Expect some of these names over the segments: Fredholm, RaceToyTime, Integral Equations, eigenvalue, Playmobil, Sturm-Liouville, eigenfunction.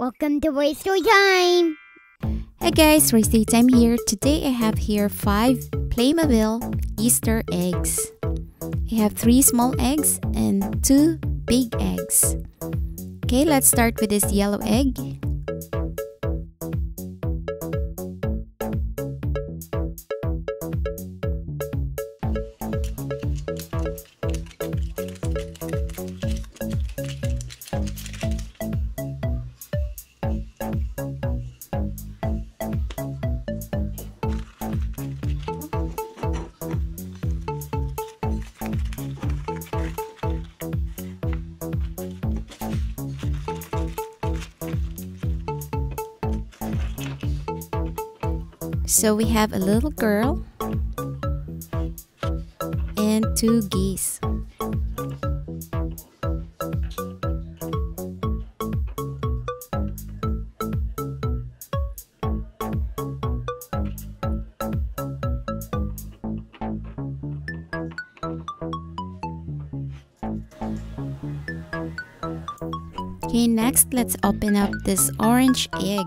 Welcome to RaceToyTime! Hey guys, RaceToyTime here. Today I have here 5 Playmobil Easter eggs. I have 3 small eggs and 2 big eggs. Okay, let's start with this yellow egg. So we have a little girl and 2 geese. Okay, next let's open up this orange egg.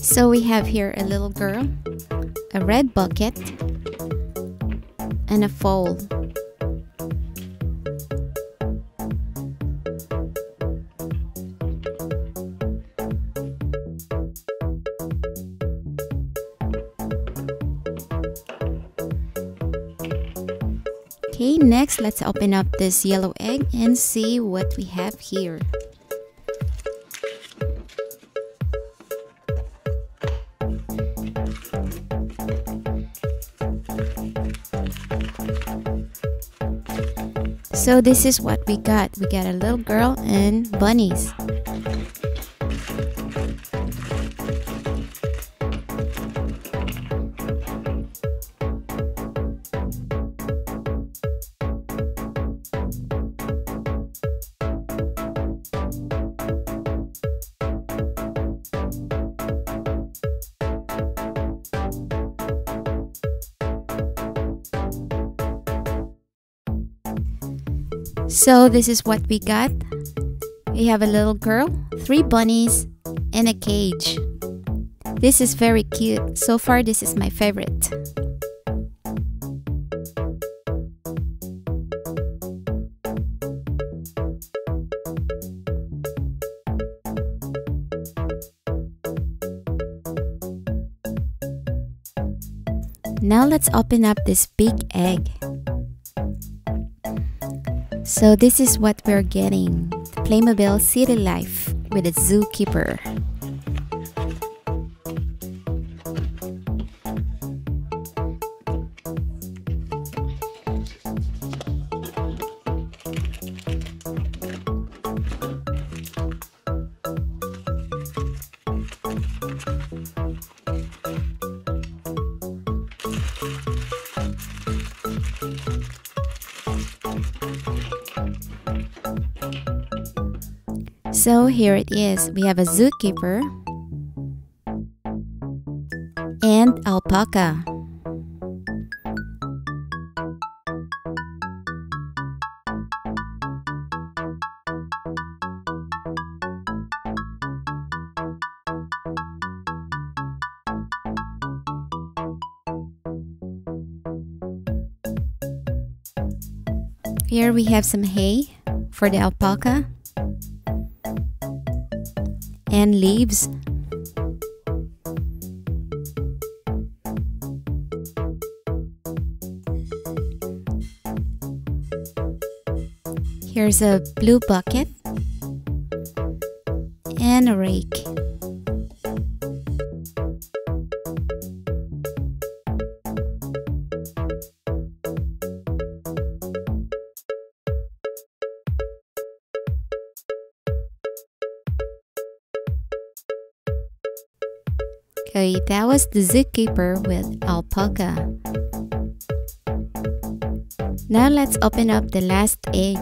So we have here a little girl, a red bucket, and a foal. Okay, next let's open up this yellow egg and see what we have here. So this is what we got. We got a little girl and bunnies. So this is what we got. We have a little girl, 3 bunnies, and a cage. This is very cute. So far, this is my favorite. Now let's open up this big egg. So this is what we're getting, the Playmobil City Life with a zookeeper. So here it is, we have a zookeeper and alpaca. Here we have some hay for the alpaca. And leaves. Here's a blue bucket and a rake. Okay, that was the zookeeper with alpaca. Now let's open up the last egg.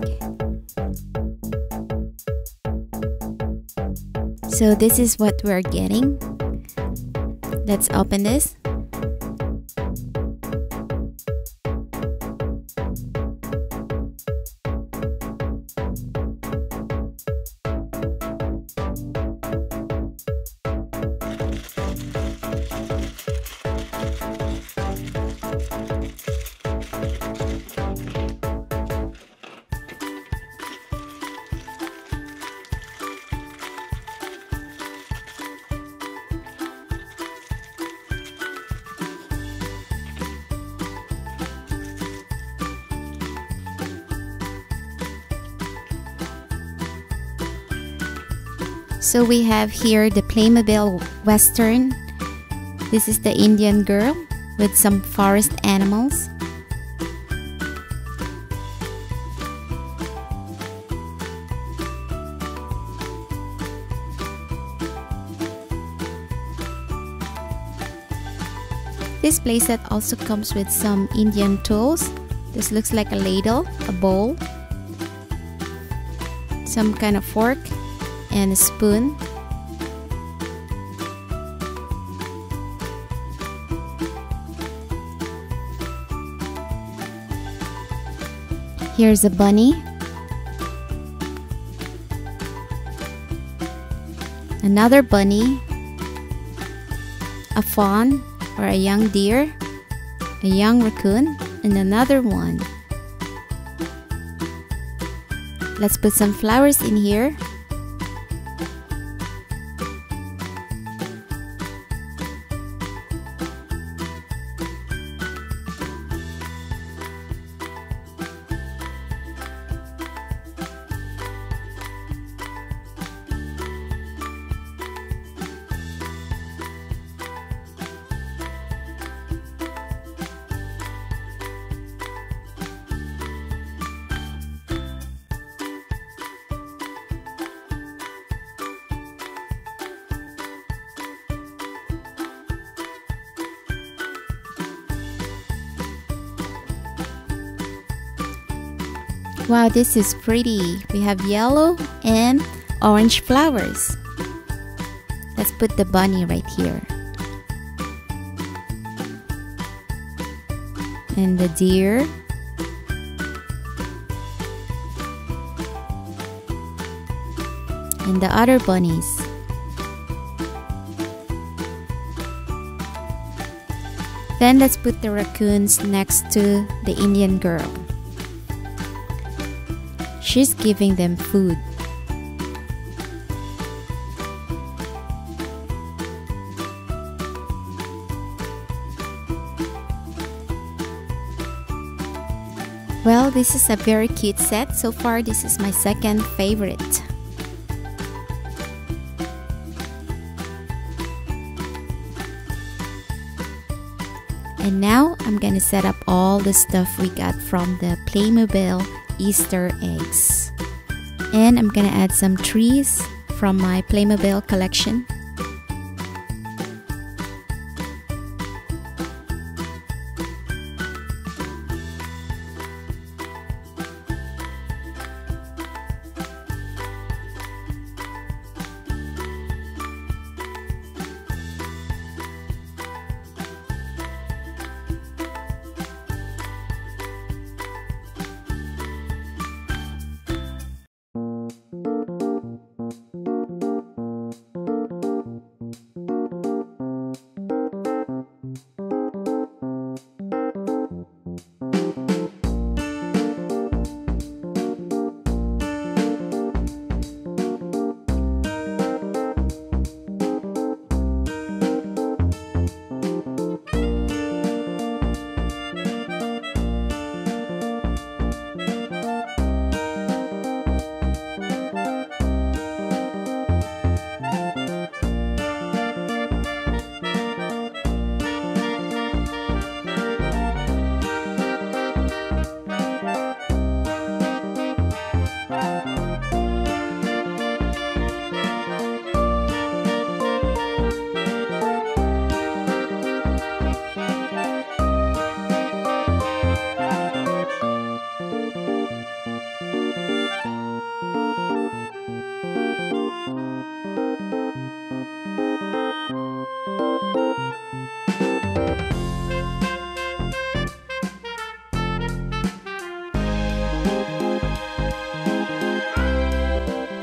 So this is what we're getting. Let's open this. So we have here the Playmobil Western. This is the Indian girl with some forest animals. This playset also comes with some Indian tools. This looks like a ladle, a bowl, some kind of fork, and a spoon. Here's a bunny, another bunny, a fawn or a young deer, a young raccoon, and another one. Let's put some flowers in here. Wow, this is pretty. We have yellow and orange flowers. Let's put the bunny right here. And the deer. And the other bunnies. Then let's put the raccoons next to the Indian girl. She's giving them food. Well, this is a very cute set. So far, this is my second favorite. And now I'm gonna set up all the stuff we got from the Playmobil Easter eggs, and I'm gonna add some trees from my Playmobil collection.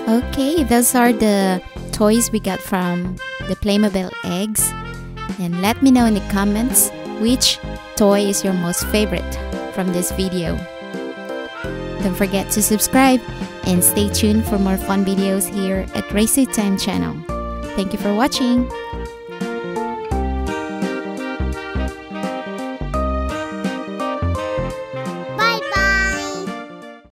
Okay, those are the toys we got from the Playmobil eggs. And let me know in the comments which toy is your most favorite from this video. Don't forget to subscribe and stay tuned for more fun videos here at RaceToyTime channel. Thank you for watching!